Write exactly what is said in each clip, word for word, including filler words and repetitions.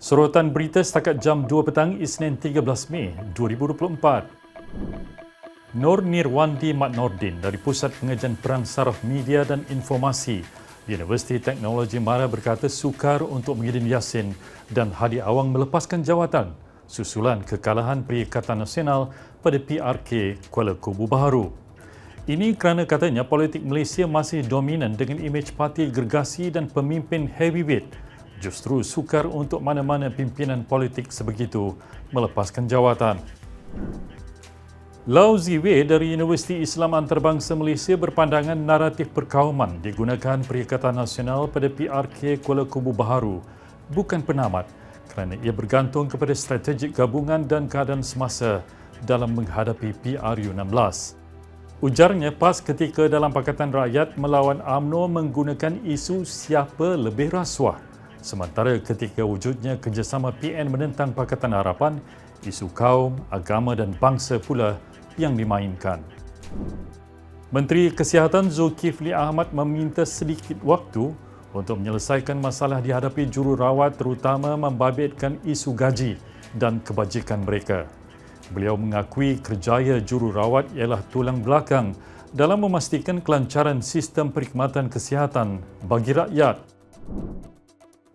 Serutan berita setakat jam dua petang Isnin tiga belas Mei dua ribu dua puluh empat. Noor Nirwandy Mat Noordin dari Pusat Pengajian Perang Saraf Media dan Informasi Universiti Teknologi Mara berkata sukar untuk Muhyiddin Yassin dan Hadi Awang melepaskan jawatan susulan kekalahan Perikatan Nasional pada P R K Kuala Kubu Baharu. Ini kerana katanya politik Malaysia masih dominan dengan imej parti gergasi dan pemimpin heavyweight. Justru sukar untuk mana-mana pimpinan politik sebegitu melepaskan jawatan. Lau Zhe Wei dari Universiti Islam Antarabangsa Malaysia berpandangan naratif perkauman digunakan Perikatan Nasional pada P R K Kuala Kubu Baharu bukan penamat kerana ia bergantung kepada strategi gabungan dan keadaan semasa dalam menghadapi P R U enam belas. Ujarnya pas ketika dalam Pakatan Rakyat melawan U M N O menggunakan isu siapa lebih rasuah. Sementara ketika wujudnya kerjasama P N menentang Pakatan Harapan, isu kaum, agama dan bangsa pula yang dimainkan. Menteri Kesihatan Zulkifli Ahmad meminta sedikit waktu untuk menyelesaikan masalah dihadapi jururawat terutama membabitkan isu gaji dan kebajikan mereka. Beliau mengakui kerjaya jururawat ialah tulang belakang dalam memastikan kelancaran sistem perkhidmatan kesihatan bagi rakyat.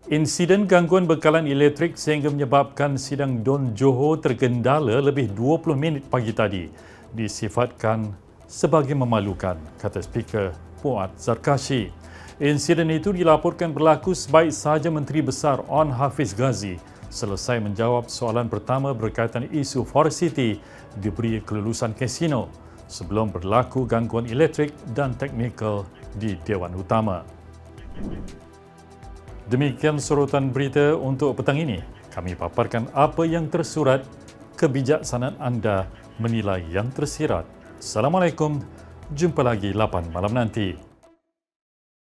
Insiden gangguan bekalan elektrik sehingga menyebabkan sidang D U N Johor tergendala lebih dua puluh minit pagi tadi disifatkan sebagai memalukan, kata Speaker Puad Zarkashi. Insiden itu dilaporkan berlaku sebaik sahaja Menteri Besar Onn Hafiz Ghazi selesai menjawab soalan pertama berkaitan isu Forest City diberi kelulusan kasino sebelum berlaku gangguan elektrik dan teknikal di Dewan Utama. Demikian serutan berita untuk petang ini. Kami paparkan apa yang tersurat, kebijaksanaan anda menilai yang tersirat. Assalamualaikum, jumpa lagi lapan malam nanti.